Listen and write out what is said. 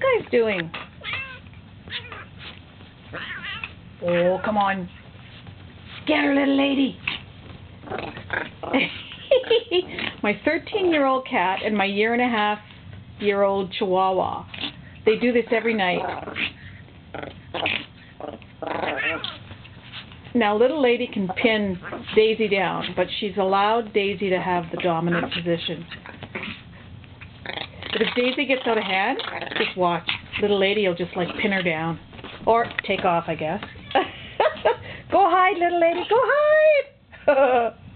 you guys doing? Oh, come on. Scatter, little lady. My 13-year-old cat and my year-and-a-half-year-old Chihuahua. They do this every night. Now, little lady can pin Daisy down, but she's allowed Daisy to have the dominant position. But if Daisy gets out of hand, just watch. Little lady will just, like, pin her down. Or take off, I guess. Go hide, little lady. Go hide!